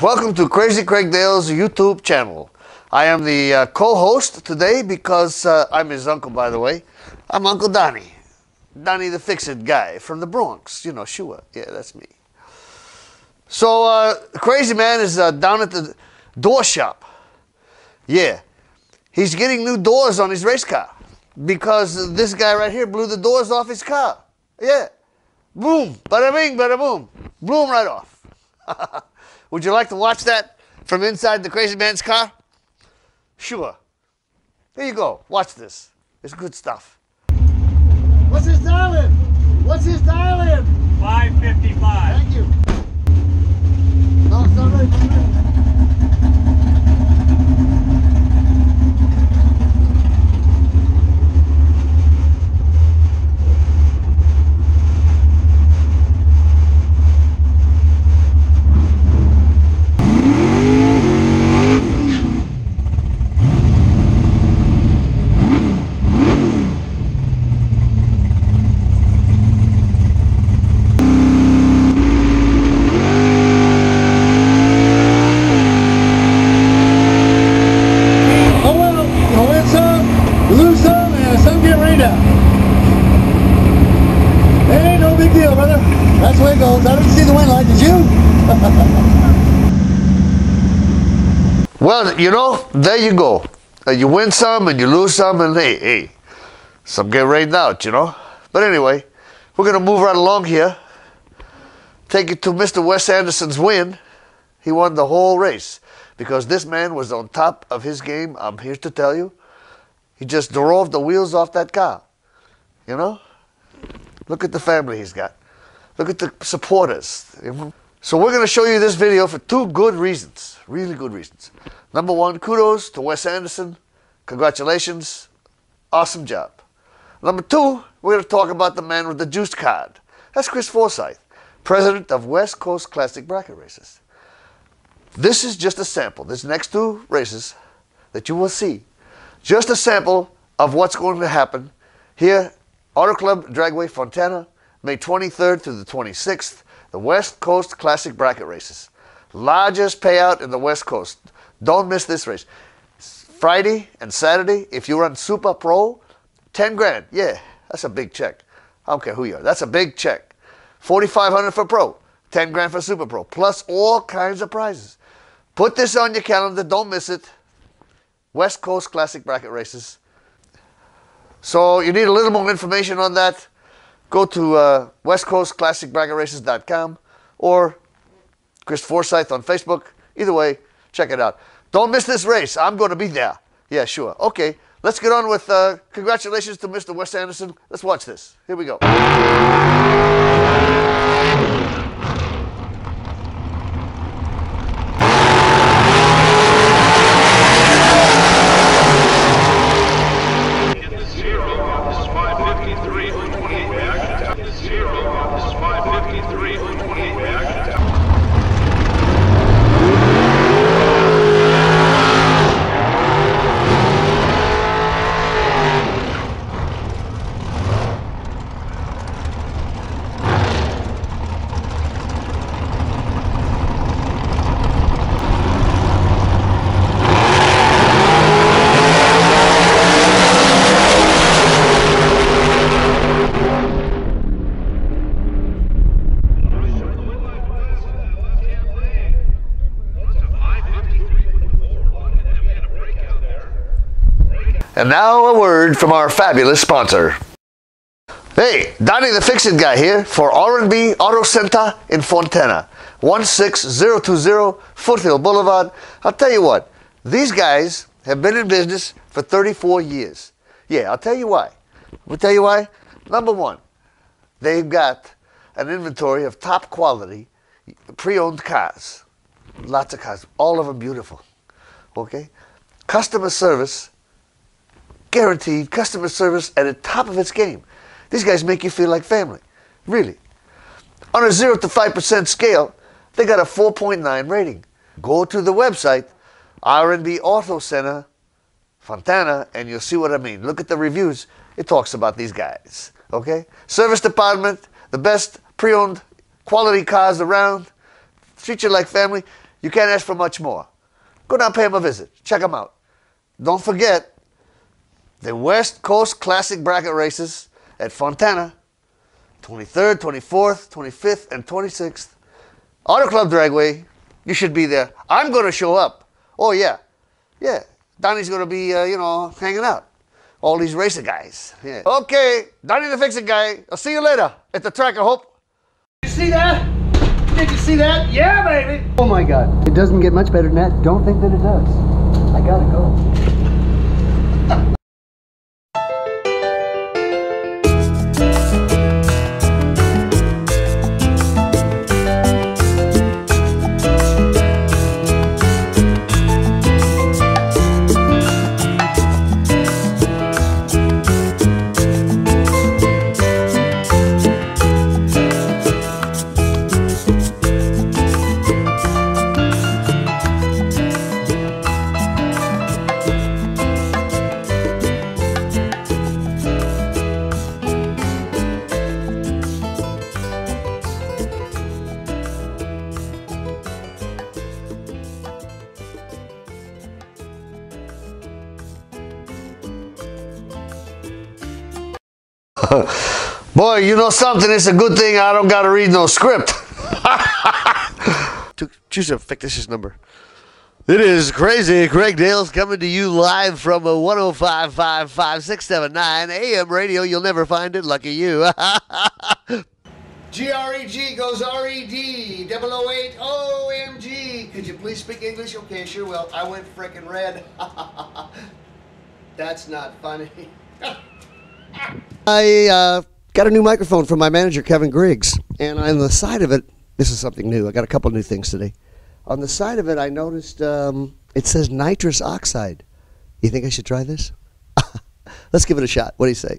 Welcome to Crazy Craig Dale's YouTube channel. I am the co-host today because I'm his uncle, by the way. I'm Uncle Donnie. Donnie the Fix-It guy from the Bronx. You know, Shua. Yeah, that's me. So, Crazy Man is down at the door shop. Yeah. He's getting new doors on his race car because this guy right here blew the doors off his car. Yeah. Boom. Bada bing, bada boom. Blew them right off. Would you like to watch that from inside the Crazy Man's car? Sure. Here you go. Watch this. It's good stuff. What's his dial-in? 555. Thank you. No, it's not right. Well, you know, there you go. You win some and you lose some, and hey, some get rained out, you know. But anyway, we're going to move right along here. Take it to Mr. Wes Anderson's win. He won the whole race because this man was on top of his game, I'm here to tell you. He just drove the wheels off that car, you know. Look at the family he's got. Look at the supporters. So we're going to show you this video for two good reasons, really good reasons. Number one, kudos to Wes Anderson. Congratulations. Awesome job. Number two, we're going to talk about the man with the juice card. That's Chris Forsythe, president of West Coast Classic Bracket Races. This is just a sample. This next two races that you will see, just a sample of what's going to happen here, Auto Club Dragway, Fontana, May 23rd through the 26th. The West Coast Classic Bracket Races. Largest payout in the West Coast. Don't miss this race. Friday and Saturday, if you run Super Pro, 10 grand. Yeah, that's a big check. I don't care who you are. That's a big check. 4,500 for Pro, 10 grand for Super Pro, plus all kinds of prizes. Put this on your calendar. Don't miss it. West Coast Classic Bracket Races. So you need a little more information on that. Go to westcoastclassicbracketraces.com or Chris Forsythe on Facebook. Either way, check it out. Don't miss this race. I'm going to be there. Yeah, sure. Okay, let's get on with congratulations to Mr. Wes Anderson. Let's watch this. Here we go. And now a word from our fabulous sponsor. Hey, Donnie the Fix-It guy here for R&B Auto Center in Fontana, 16020 Foothill Boulevard. I'll tell you what, these guys have been in business for 34 years. Yeah, I'll tell you why. We'll tell you why. Number one, they've got an inventory of top quality pre-owned cars. Lots of cars, all of them beautiful. Okay? Customer service. Guaranteed customer service at the top of its game. These guys make you feel like family, really. On a 0 to 5% scale, they got a 4.9 rating. Go to the website, R&B Auto Center, Fontana, and you'll see what I mean. Look at the reviews. It talks about these guys, okay? Service department, the best pre-owned quality cars around. Treat you like family. You can't ask for much more. Go down, pay them a visit. Check them out. Don't forget the West Coast Classic Bracket Races at Fontana, 23rd, 24th, 25th, and 26th. Auto Club Dragway, you should be there. I'm going to show up. Oh, yeah. Yeah. Donnie's going to be, hanging out. All these racer guys. Yeah. Okay. Donnie the Fixin' Guy. I'll see you later at the track, I hope. Did you see that? Did you see that? Yeah, baby! Oh my God. It doesn't get much better than that. Don't think that it does. I gotta go. Boy, you know something, it's a good thing I don't gotta read no script. Choose a fictitious number. It is Crazy Craig Dale's coming to you live from a 105.5 679 AM radio. You'll never find it, lucky you. G-R-E-G goes R-E-D 008 O-M-G. Could you please speak English? Okay, sure will. I went frickin' red. That's not funny. I got a new microphone from my manager, Kevin Griggs, and on the side of it, this is something new. I got a couple new things today. On the side of it, I noticed it says nitrous oxide. You think I should try this? Let's give it a shot. What do you say?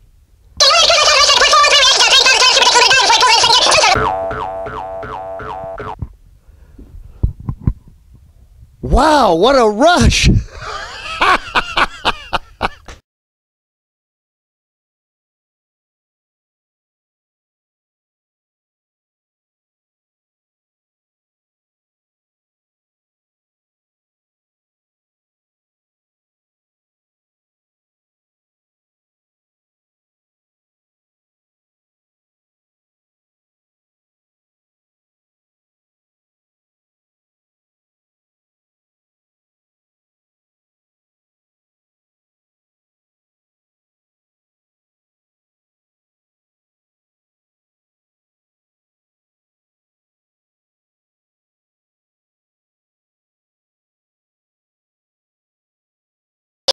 Wow, what a rush!